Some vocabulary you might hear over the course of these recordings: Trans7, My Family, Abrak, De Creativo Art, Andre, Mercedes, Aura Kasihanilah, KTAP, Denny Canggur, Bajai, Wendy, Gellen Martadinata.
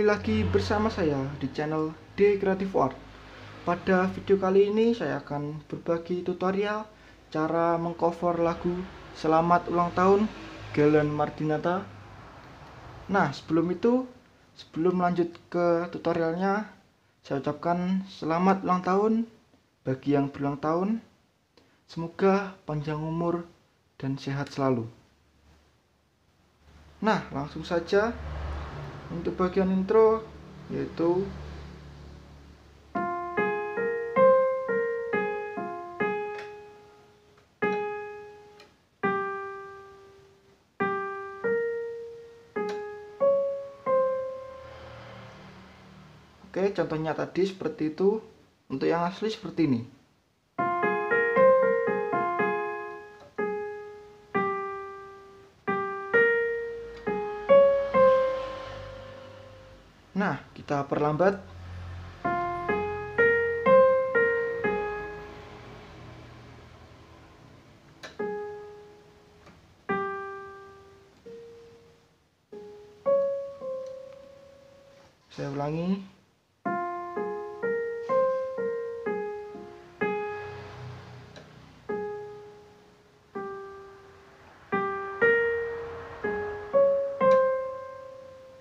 kembali lagi bersama saya di channel De Creativo Art. Pada video kali ini saya akan berbagi tutorial cara mengcover lagu Selamat Ulang Tahun Gellen Martadinata. Nah, sebelum lanjut ke tutorialnya, saya ucapkan selamat ulang tahun bagi yang berulang tahun. Semoga panjang umur dan sehat selalu. Nah, langsung saja untuk bagian intro, yaitu oke, contohnya tadi seperti itu. Untuk yang asli seperti ini. Nah, kita perlambat. Saya ulangi.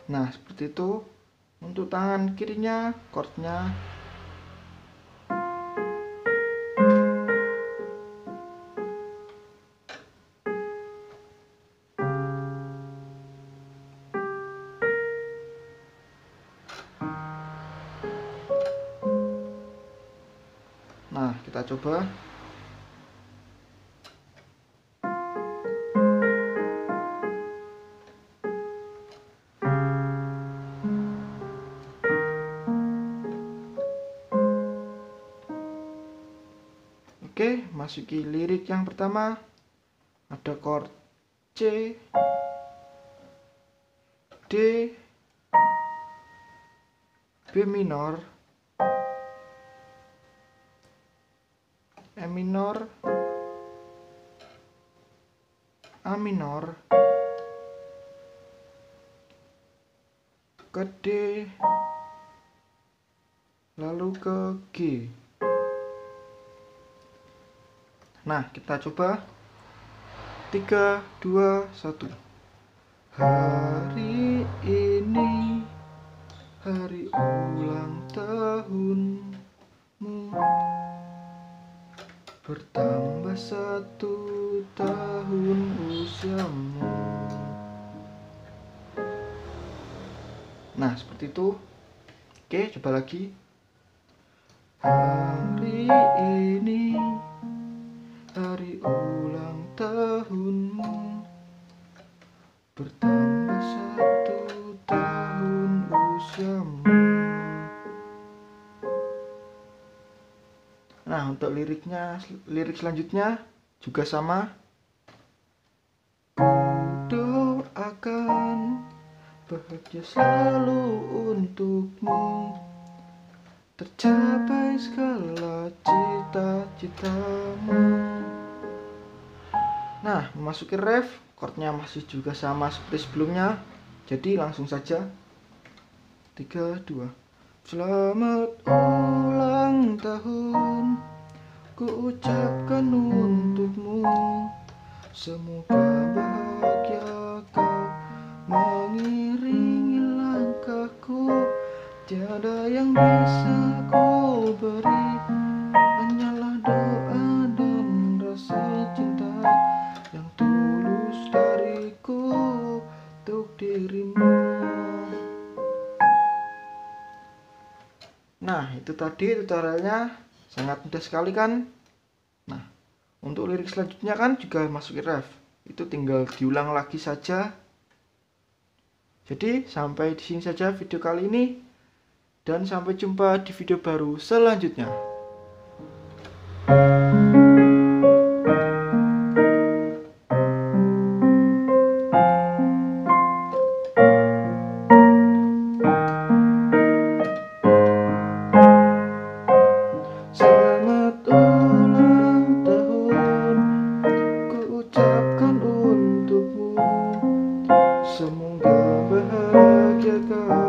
Nah, seperti itu. Untuk tangan kirinya, chordnya nah, kita coba. Oke, masuki lirik yang pertama. Ada chord C, D, B minor, E minor, A minor, ke D, lalu ke G. Nah, kita coba. 3, 2, 1. Hari ini hari ulang tahunmu, bertambah 1 tahun usiamu. Nah, seperti itu. Oke, coba lagi. Hari ini hari ulang tahunmu, bertambah 1 tahun usiamu. Nah, untuk lirik selanjutnya juga sama. Ku doakan bahagia selalu untukmu, tercapai segala cita-citamu. Nah, memasuki ref, chordnya masih juga sama seperti sebelumnya. Jadi langsung saja. 3, 2. Selamat ulang tahun ku ucapkan untukmu, semoga bahagia kau mengiringi langkahku. Tiada yang bisa ku beri, hanyalah doa dan rasa cinta yang tulus dariku untuk dirimu. Nah, itu tadi tutorialnya. Sangat mudah sekali kan? Nah, untuk lirik selanjutnya kan juga masukin ref. Itu tinggal diulang lagi saja. Jadi sampai di sini saja video kali ini. Dan sampai jumpa di video baru selanjutnya. Semoga bahagia kau.